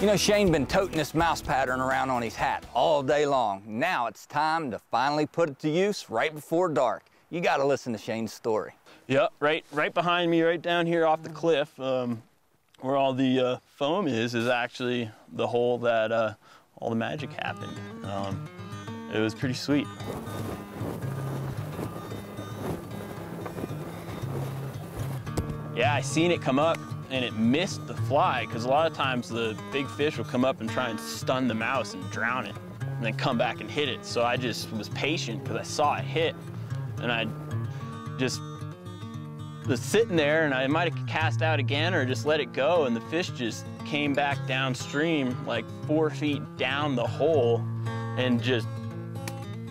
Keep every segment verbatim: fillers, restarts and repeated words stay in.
You know, Shane been toting this mouse pattern around on his hat all day long. Now it's time to finally put it to use right before dark. You gotta listen to Shane's story. Yep, right right behind me, right down here off the cliff, um, where all the uh, foam is, is actually the hole that uh, all the magic happened. Um, it was pretty sweet. Yeah, I seen it come up and it missed the fly, because a lot of times the big fish will come up and try and stun the mouse and drown it, and then come back and hit it. So I just was patient because I saw it hit, and I just was sitting there, and I might have cast out again or just let it go, and the fish just came back downstream, like four feet down the hole, and just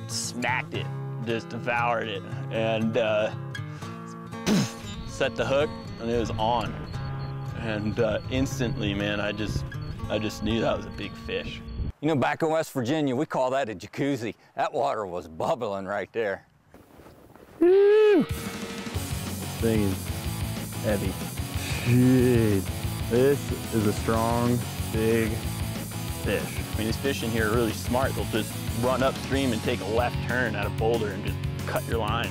smacked it, just devoured it, and uh, set the hook, and it was on. And uh, instantly, man, I just, I just knew that was a big fish. You know, back in West Virginia, we call that a jacuzzi. That water was bubbling right there. Woo! Thing is heavy. Jeez. This is a strong, big fish. I mean, these fish in here are really smart. They'll just run upstream and take a left turn at a boulder and just cut your line.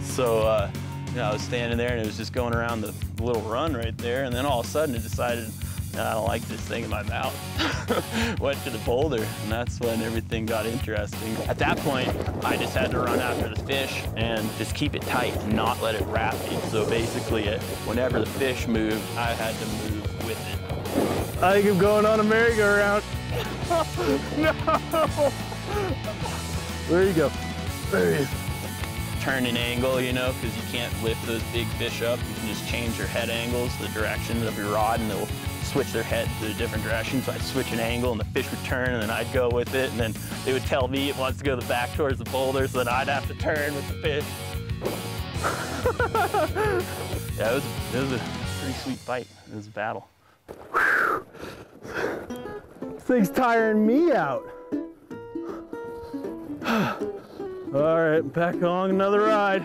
So, uh, you know, I was standing there and it was just going around the little run right there, and then all of a sudden it decided, nah, I don't like this thing in my mouth. Went to the boulder, and that's when everything got interesting. At that point, I just had to run after the fish and just keep it tight and not let it wrap me. So basically, it, whenever the fish moved, I had to move with it. I think I'm going on a merry-go-round. No! There you go. There he is. Turn an angle, you know, because you can't lift those big fish up. You can just change your head angles, the direction of your rod, and they'll switch their head to a different direction. So I'd switch an angle, and the fish would turn, and then I'd go with it, and then it would tell me it wants to go the back towards the boulder, so then I'd have to turn with the fish. Yeah, it was, it was a pretty sweet bite. It was a battle. This thing's tiring me out. All right, back on another ride.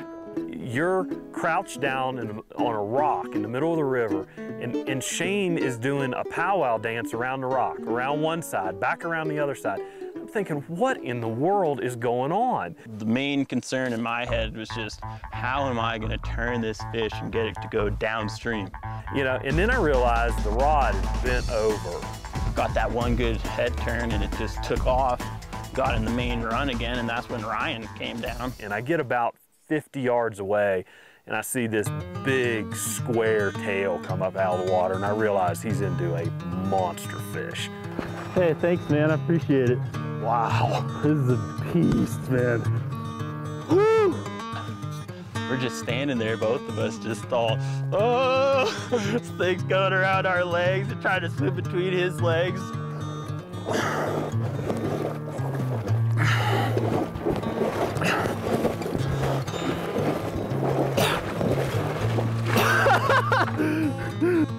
You're crouched down in, on a rock in the middle of the river, and, and Shane is doing a powwow dance around the rock, around one side, back around the other side. I'm thinking, what in the world is going on? The main concern in my head was just, how am I gonna turn this fish and get it to go downstream? You know, and then I realized the rod is bent over. Got that one good head turn, and it just took off. Got in the main run again, and that's when Ryan came down. And I get about fifty yards away, and I see this big square tail come up out of the water, and I realize he's into a monster fish. Hey, thanks, man, I appreciate it. Wow, this is a beast, man. Woo! We're just standing there, both of us, just all, oh! This thing's going around our legs and trying to swim between his legs.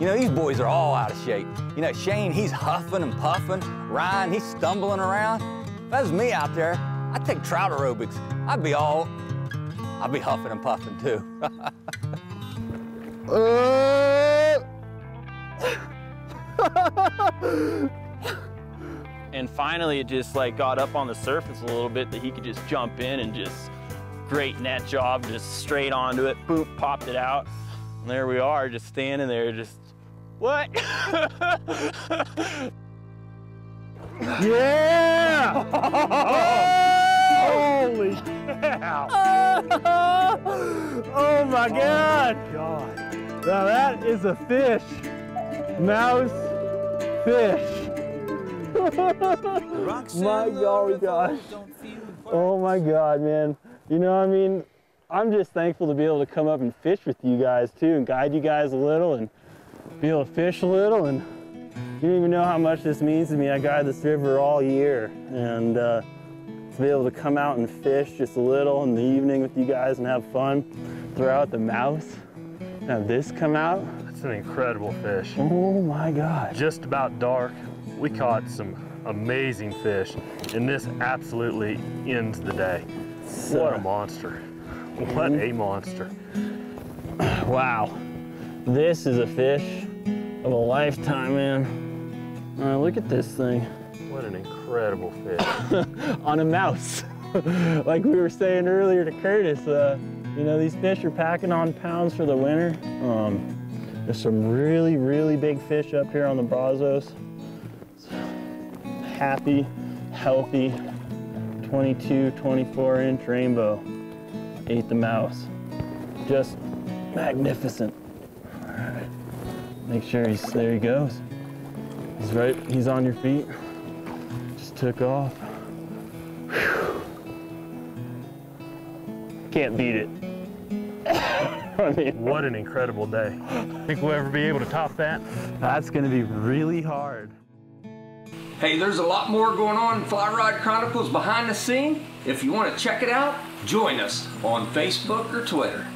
You know, these boys are all out of shape. You know, Shane, he's huffing and puffing. Ryan, he's stumbling around. If that was me out there, I'd take trout aerobics. I'd be all, I'd be huffing and puffing too. And finally, it just like got up on the surface a little bit that he could just jump in and just great net job, just straight onto it, boop, popped it out. And there we are, just standing there, just, what? Yeah! Oh! Holy cow! Oh my God! Oh my God. Now that is a fish. Mouse fish. My God, gosh. Oh my God, man. You know what I mean? I'm just thankful to be able to come up and fish with you guys too, and guide you guys a little, and be able to fish a little. And you don't even know how much this means to me. I guide this river all year, and uh, to be able to come out and fish just a little in the evening with you guys and have fun, throw out the mouse, and have this come out. That's an incredible fish. Oh my God. Just about dark, we caught some amazing fish, and this absolutely ends the day. So, what a monster. What a monster. Wow. This is a fish of a lifetime, man. Uh, look at this thing. What an incredible fish. On a mouse. Like we were saying earlier to Curtis, uh, you know, these fish are packing on pounds for the winter. Um, there's some really, really big fish up here on the Brazos. Happy, healthy, twenty-two, twenty-four inch rainbow. Ate the mouse. Just magnificent. All right. Make sure he's, there he goes. He's right, he's on your feet. Just took off. Whew. Can't beat it. I mean, what an incredible day. Think we'll ever be able to top that? That's gonna be really hard. Hey, there's a lot more going on in Fly Rod Chronicles behind the scene. If you want to check it out, join us on Facebook or Twitter.